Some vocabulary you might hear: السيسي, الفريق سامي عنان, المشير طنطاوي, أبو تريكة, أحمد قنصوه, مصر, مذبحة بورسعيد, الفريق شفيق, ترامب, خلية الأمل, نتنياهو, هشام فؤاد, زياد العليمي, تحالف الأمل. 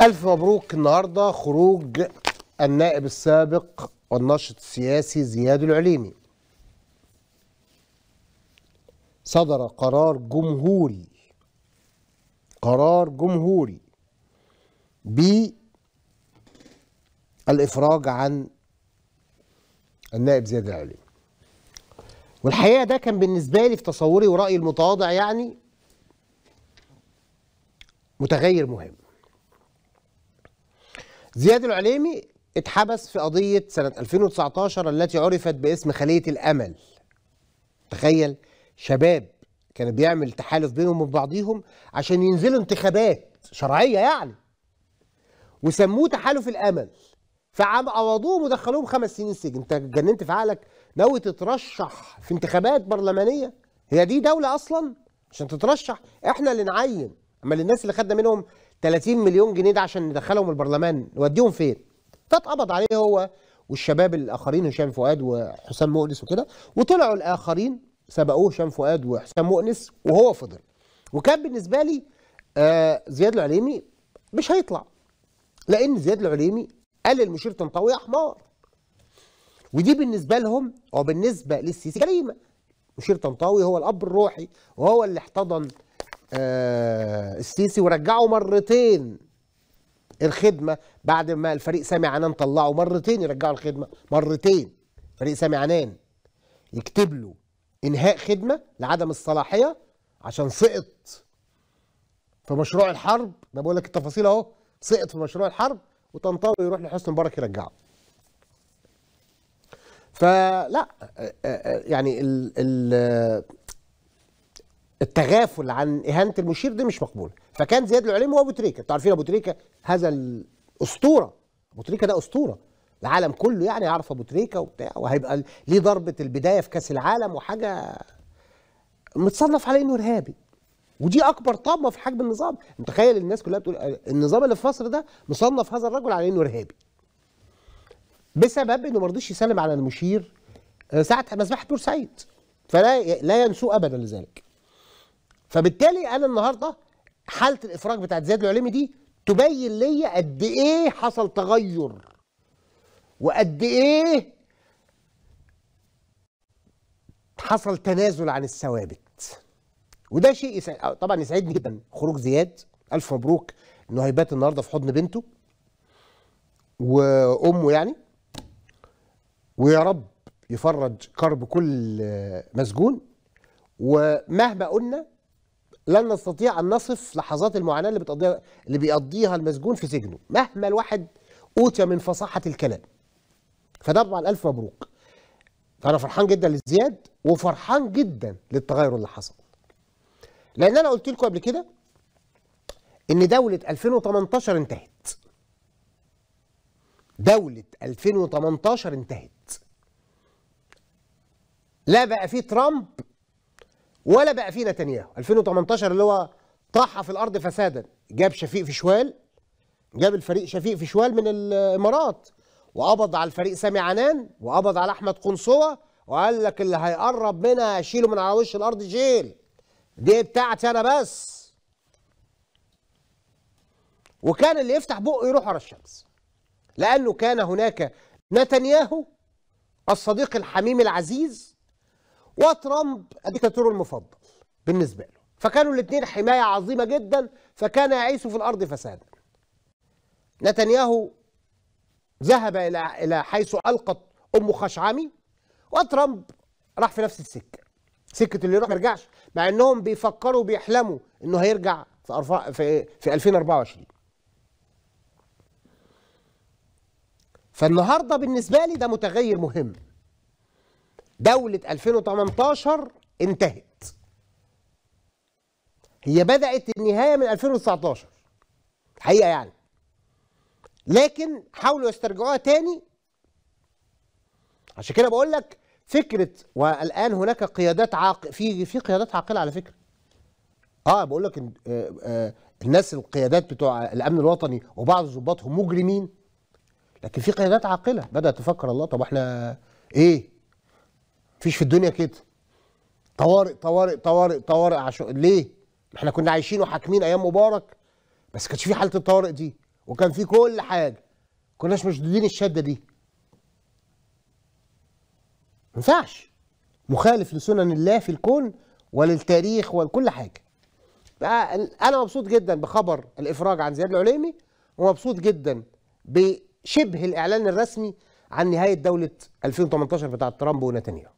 ألف مبروك النهارده خروج النائب السابق والناشط السياسي زياد العليمي. صدر قرار جمهوري بالإفراج عن النائب زياد العليمي. والحقيقة ده كان بالنسبة لي في تصوري ورأيي المتواضع يعني متغير مهم. زياد العليمي اتحبس في قضية سنة 2019 التي عرفت باسم خلية الأمل. تخيل، شباب كان بيعمل تحالف بينهم وبين بعضيهم عشان ينزلوا انتخابات شرعية يعني، وسموه تحالف الأمل، فعوضوهم ودخلوهم 5 سنين سجن. انت اتجننت في عقلك؟ ناوي تترشح في انتخابات برلمانية؟ هي دي دولة أصلا عشان تترشح؟ احنا اللي نعين. أما الناس اللي خدنا منهم 30 مليون جنيه ده عشان ندخلهم البرلمان نوديهم فين؟ فاتقبض عليه هو والشباب الآخرين، هشام فؤاد وحسام مؤنس وكده، وطلعوا الآخرين سبقوه هشام فؤاد وحسام مؤنس وهو فضل. وكان بالنسبة لي زياد العليمي مش هيطلع، لأن زياد العليمي قال للمشير طنطاوي يا حمار، ودي بالنسبة لهم أو بالنسبة للسيسي جريمة. مشير طنطاوي هو الأب الروحي وهو اللي احتضن السيسي ورجعه مرتين الخدمة، بعد ما الفريق سامي عنان طلعه مرتين يرجعوا الخدمة مرتين. فريق سامي عنان يكتب له إنهاء خدمة لعدم الصلاحية عشان سقط في مشروع الحرب. أنا بقول لك التفاصيل أهو، سقط في مشروع الحرب، وطنطاوي يروح لحسن مبارك يرجعه. فلا يعني التغافل عن إهانة المشير دي مش مقبولة. فكان زياد العليمي وأبو تريكة، أنتوا عارفين أبو تريكة هذا الأسطورة، أبو تريكة ده أسطورة العالم كله يعني، يعرف أبو تريكة وبتاع، وهيبقى ليه ضربة البداية في كأس العالم وحاجة متصنف عليه إنه إرهابي، ودي أكبر طامة في حجم النظام. متخيل الناس كلها بتقول النظام اللي في مصر ده مصنف هذا الرجل على إنه إرهابي بسبب إنه ما رضيش يسلم على المشير ساعة مذبحة بورسعيد، فلا ينسوه أبدا لذلك. فبالتالي انا النهارده حاله الافراج بتاعت زياد العليمي دي تبين لي قد ايه حصل تغير، وقد ايه حصل تنازل عن الثوابت، وده شيء طبعا يسعدني جدا. خروج زياد الف مبروك، انه هيبات النهارده في حضن بنته وامه يعني، ويا رب يفرج كرب كل مسجون. ومهما قلنا لن نستطيع ان نصف لحظات المعاناه اللي بيقضيها المسجون في سجنه، مهما الواحد اوتي من فصاحه الكلام. فده طبعا الف مبروك، انا فرحان جدا لزياد وفرحان جدا للتغير اللي حصل، لان انا قلت لكم قبل كده ان دوله 2018 انتهت. دوله 2018 انتهت، لا بقى فيه ترامب ولا بقى فيه نتنياهو. 2018 اللي هو طاح في الارض فسادا، جاب شفيق في شوال، جاب الفريق شفيق في شوال من الامارات، وقبض على الفريق سامي عنان، وقبض على احمد قنصوه، وقال لك اللي هيقرب منها اشيله من على وش الارض جيل، دي بتاعتي انا بس. وكان اللي يفتح بقه يروح ورا الشمس، لانه كان هناك نتنياهو الصديق الحميم العزيز وترامب الدكتاتور المفضل بالنسبه له، فكانوا الاثنين حمايه عظيمه جدا، فكان يعيش في الارض فسادا. نتنياهو ذهب الى حيث القت ام خشعمي، وترامب راح في نفس السكه، سكه اللي يروح ما يرجعش، مع انهم بيفكروا بيحلموا انه هيرجع في 2024. فالنهارده بالنسبه لي ده متغير مهم، دولة 2018 انتهت. هي بدأت النهاية من 2019 حقيقة يعني، لكن حاولوا يسترجعوها تاني. عشان كده بقول لك فكرة، والآن هناك قيادات عاقلة، في قيادات عاقلة على فكرة. بقول لك الناس القيادات بتوع الأمن الوطني وبعض ضباطهم مجرمين، لكن في قيادات عاقلة بدأت تفكر الله طب احنا ايه؟ مفيش في الدنيا كده طوارئ طوارئ طوارئ طوارئ. عشان ليه؟ ما احنا كنا عايشين وحاكمين ايام مبارك، بس كانش في حاله الطوارئ دي، وكان في كل حاجه، كناش مشدودين الشده دي. ما ينفعش، مخالف لسنن الله في الكون وللتاريخ ولكل حاجه. انا مبسوط جدا بخبر الافراج عن زياد العليمي، ومبسوط جدا بشبه الاعلان الرسمي عن نهايه دوله 2018 بتاعه ترامب ونتنياهو.